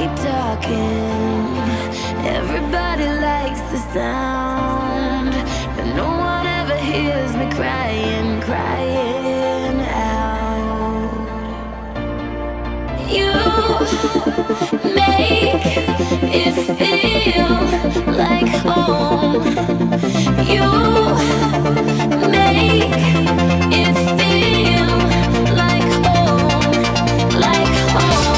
keep talking. Everybody likes the sound, but no one ever hears me crying, crying out. You make it feel like home. You make it feel like home, like home.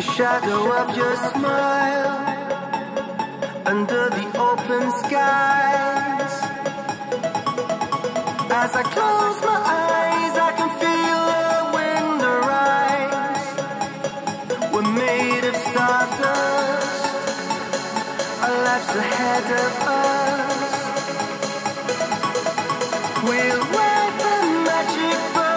the shadow of your smile, under the open skies. As I close my eyes, I can feel the wind arise. We're made of stardust, our life's ahead of us. We'll wear the magic band.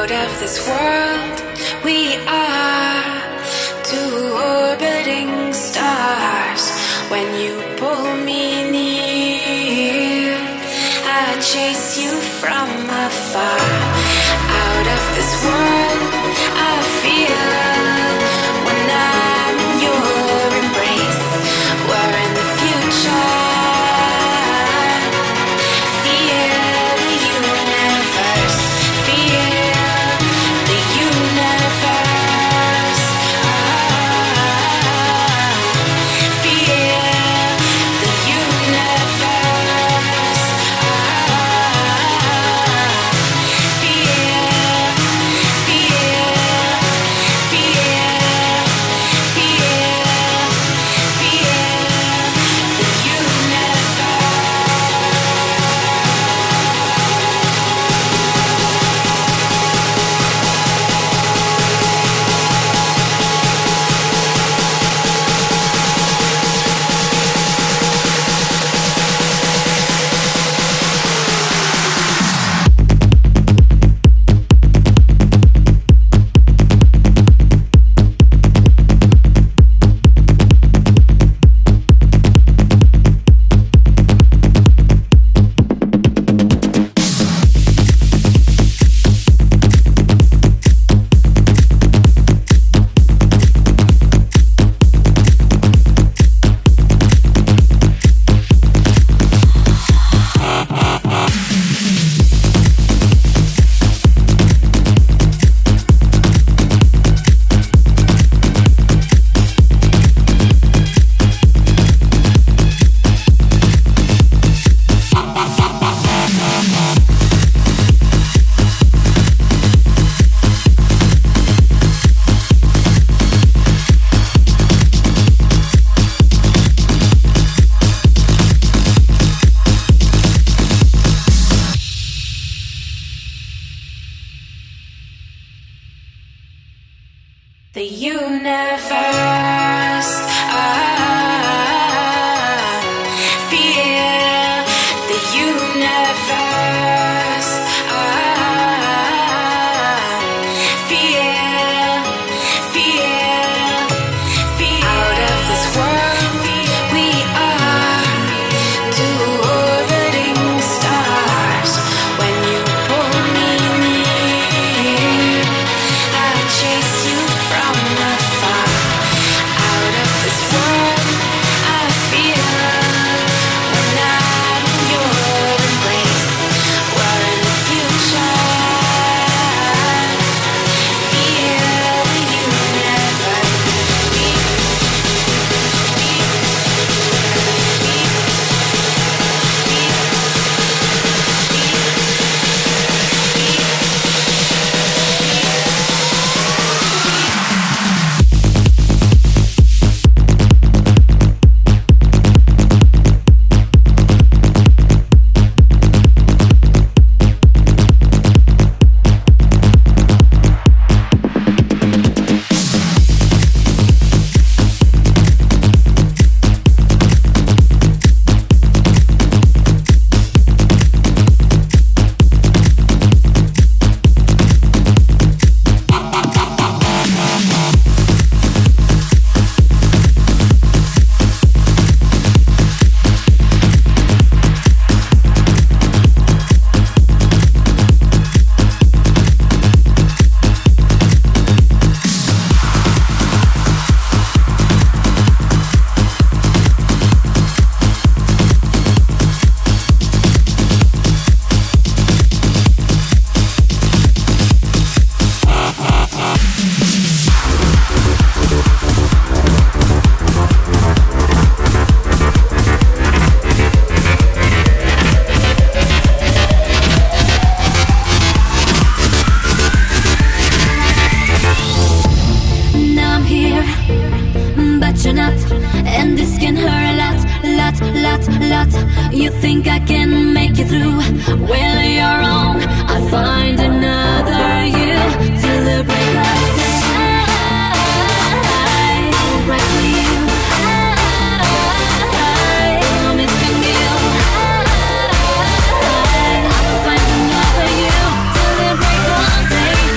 out of this world. We are two orbiting stars. When you pull me near, I chase you from afar. Out of this world I feel when I'm in your embrace. We're in the future. The universe, fear the universe, fear. Out of this world we are two orbiting stars. When you pull me near, I chase you from afar. Out of this world I feel when I'm in your embrace. We're in the future. Feel the You think I can make it through? Well, you're wrong. I find another you till the break of day. I'm right for you. I'm missing you. I'm finding another you till the break of day.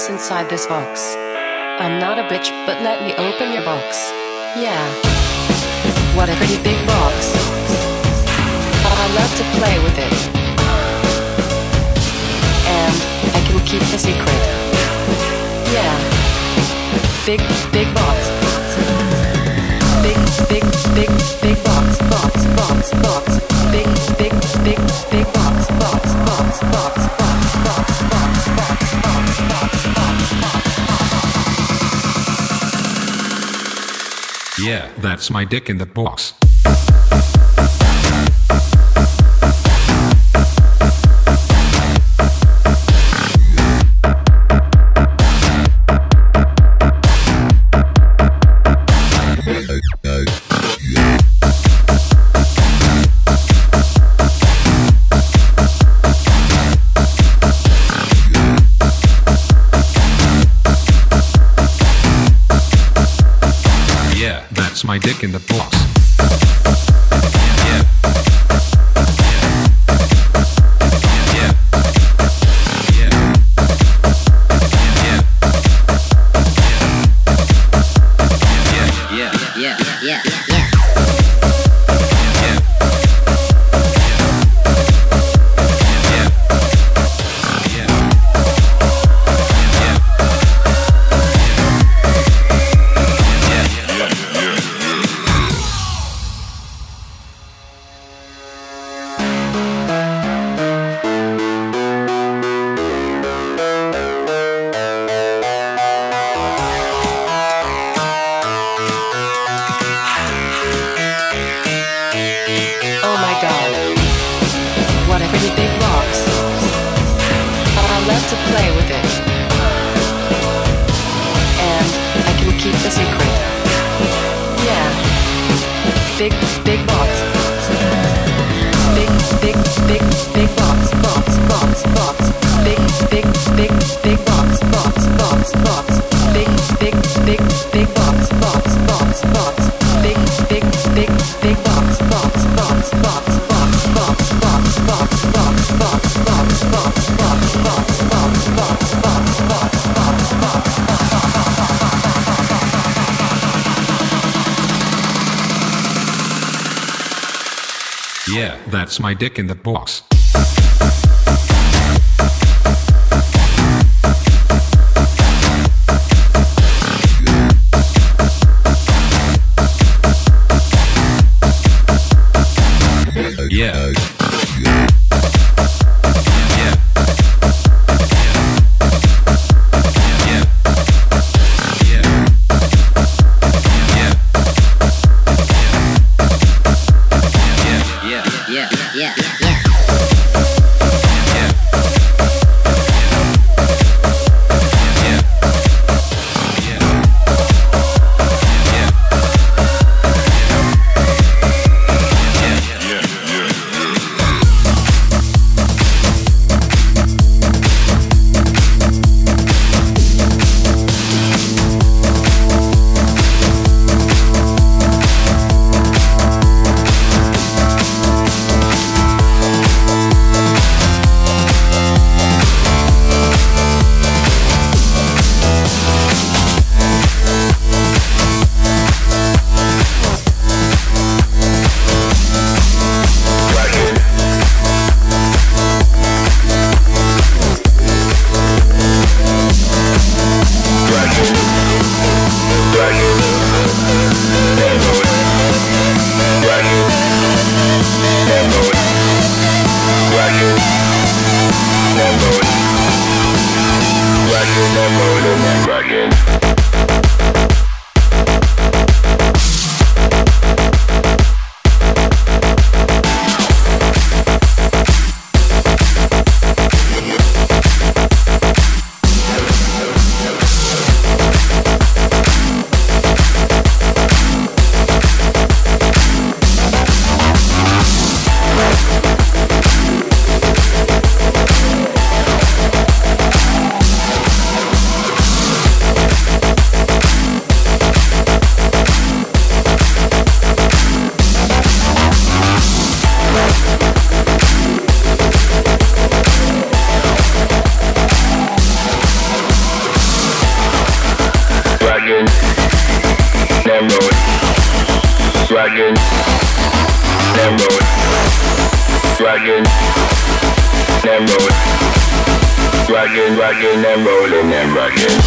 what's inside this box. I'm not a bitch, but let me open your box. Yeah. What a pretty big box. I love to play with it. And I can keep a secret. Yeah. Big, big box. Big, big, big, big box, box, box, box. Big, big, big, big box, box, box, box, box, box, box, box, box, box, box, box. Yeah, that's my dick in the box. My dick in the box. Yeah. Yeah. Yeah. Yeah. Yeah. Yeah. Yeah. Yeah, that's my dick in the box. Yeah. Yeah. Dragon, Emerald, Dragon, Emerald, Dragon, Dragon, Emerald, and then Dragon.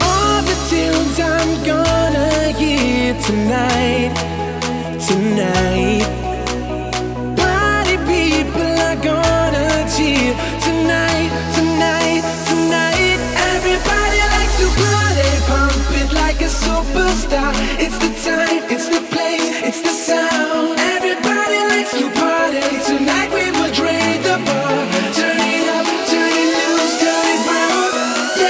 All the tunes I'm gonna tonight, tonight. Party people are gonna cheer tonight, tonight, tonight. Everybody likes to party, pump it like a superstar. It's the time, it's the place, it's the sound. Everybody likes to party tonight. We will drain the bar, turn it up, turn it loose, turn it round,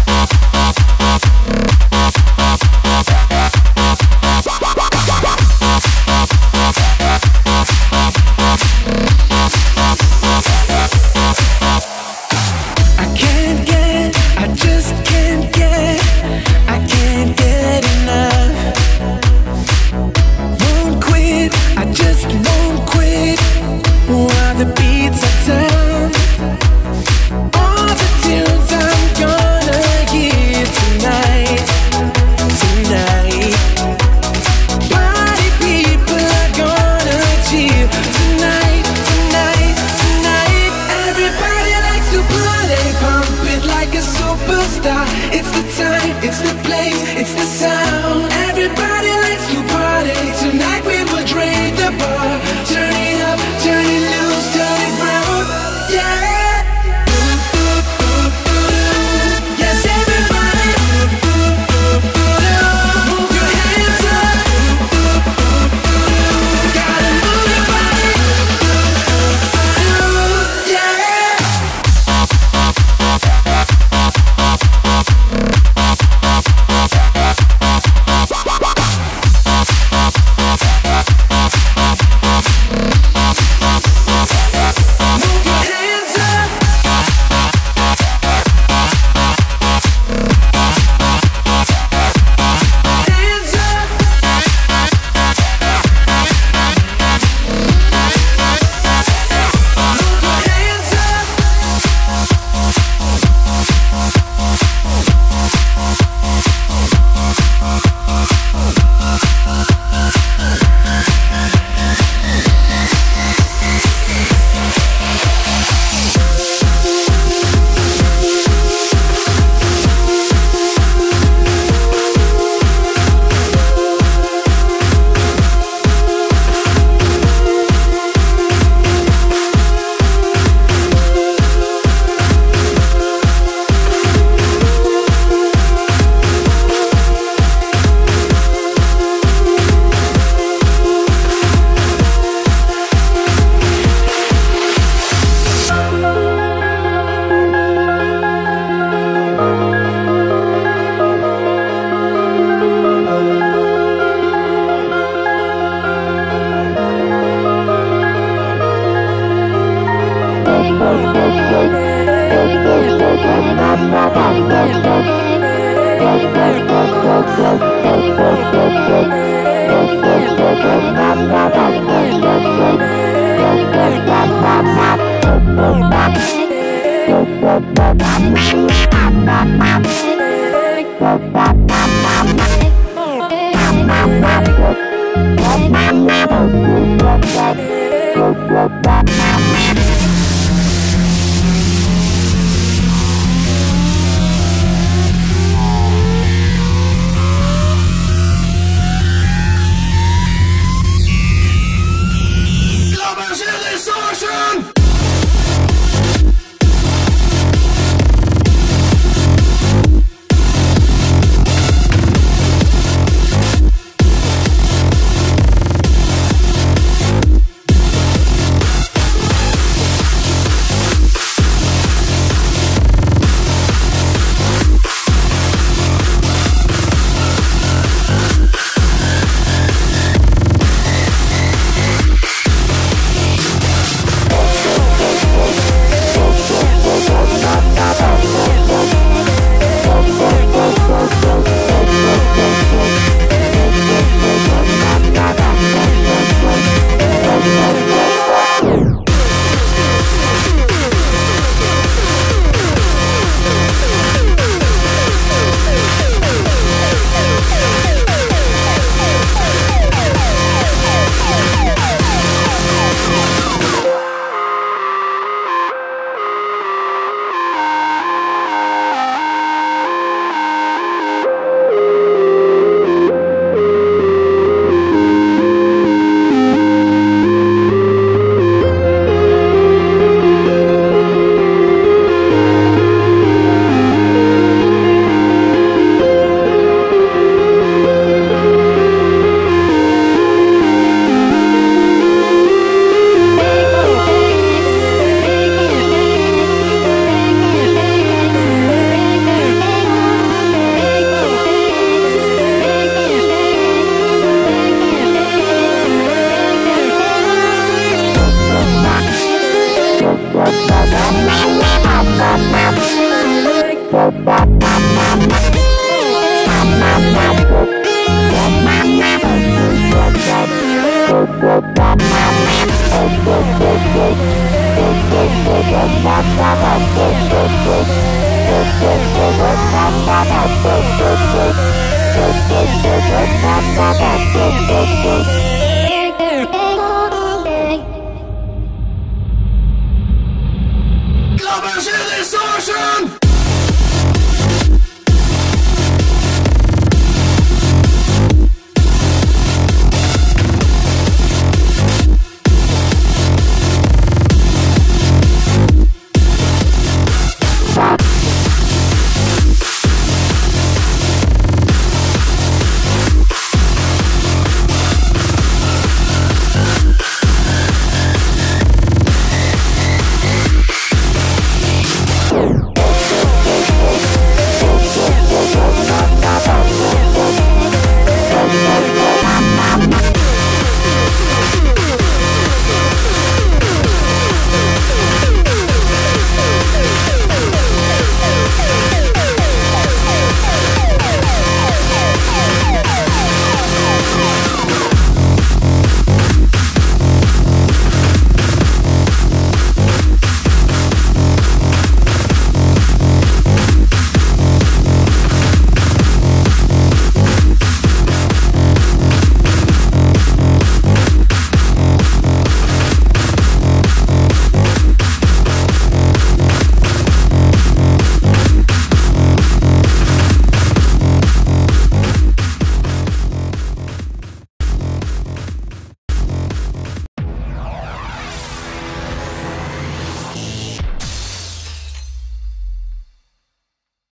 yeah.